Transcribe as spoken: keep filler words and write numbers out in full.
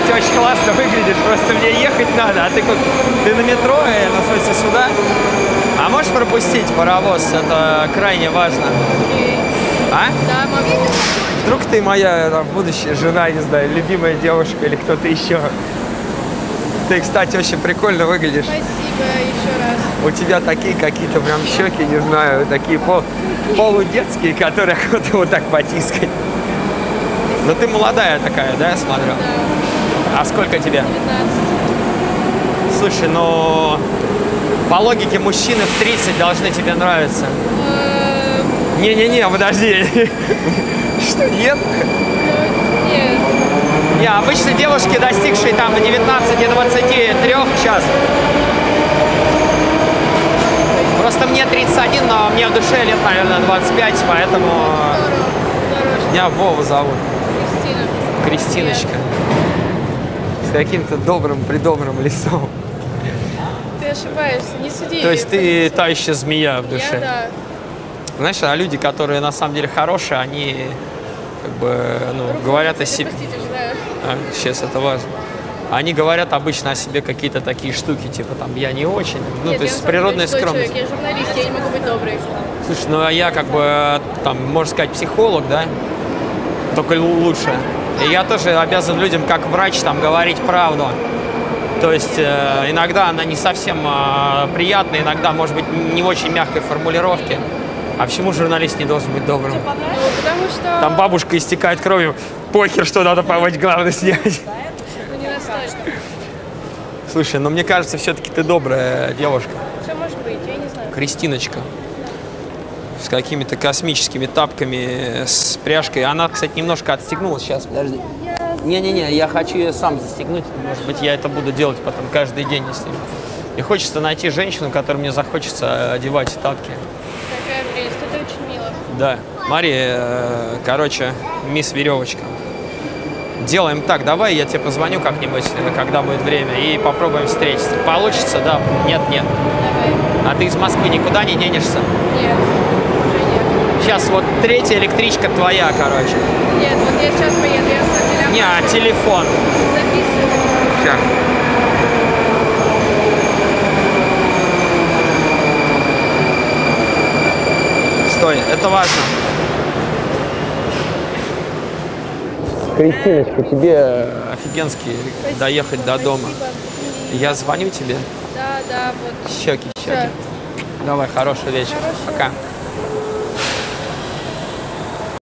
Кстати, очень классно выглядит, просто мне ехать надо. А ты как, ты на метро, ну, в смысле, сюда? А можешь пропустить паровоз? Это крайне важно. А? Да, мам. Вдруг ты моя там, будущая жена, не знаю, любимая девушка или кто-то еще. Ты, кстати, очень прикольно выглядишь. Спасибо еще раз. У тебя такие какие-то прям щеки, не знаю, такие пол, полудетские, которые охота вот так потискать. Но ты молодая такая, да, я смотрю? Да. А сколько тебе? пятнадцать. Слушай, ну, по логике мужчины в тридцать должны тебе нравиться. Не-не-не, подожди. Что, нет? Не, обычно девушки, достигшие там до девятнадцати-двадцати трёх сейчас. Просто мне тридцать один, но мне в душе лет, наверное, двадцать пять, поэтому... Меня Вова зовут. Кристина. Кристиночка. Привет. С каким-то добрым, придобрым лицом. Ты ошибаешься, не суди. То есть ты та еще змея в душе. Я, да. Знаешь, а люди, которые на самом деле хорошие, они... Как бы, ну, Руку говорят о себе. Да. А, сейчас это важно. Они говорят обычно о себе какие-то такие штуки, типа там я не очень. Ну, нет, то есть природная скромность. Я журналист, я не могу быть доброй. Слушай, ну а я как бы там, можно сказать, психолог, да? Только лучше. И я тоже обязан людям, как врач, там говорить правду. То есть э, иногда она не совсем э, приятная, иногда, может быть, не в очень мягкой формулировке. А почему журналист не должен быть добрым? Ну, потому что... Там бабушка истекает кровью. Похер, что надо помочь, главное снять. Ну, не настойчиво. Слушай, ну мне кажется, все-таки ты добрая девушка. Все может быть, я не знаю. Кристиночка. Да. С какими-то космическими тапками, с пряжкой. Она, кстати, немножко отстегнулась. Сейчас, подожди. Не-не-не, я хочу ее сам застегнуть. Может быть, я это буду делать потом каждый день, если... И хочется найти женщину, которой мне захочется одевать тапки. Это очень мило. Да. Мария, короче, мисс Веревочка. Делаем так, давай я тебе позвоню как-нибудь, когда будет время, и попробуем встретиться. Получится, да? Нет, нет. Давай. А ты из Москвы никуда не денешься? Нет, уже нет. Сейчас вот третья электричка твоя, короче. Нет, вот я сейчас поеду, я сам не могу. Не, телефон. Записывай. Сейчас. Стой, это важно. Кристиночка, тебе офигенски спасибо, доехать до дома. Спасибо. Я звоню тебе? Да, да, вот. Щеки, щеки. Да. Давай, хороший вечер. Хорошего. Пока.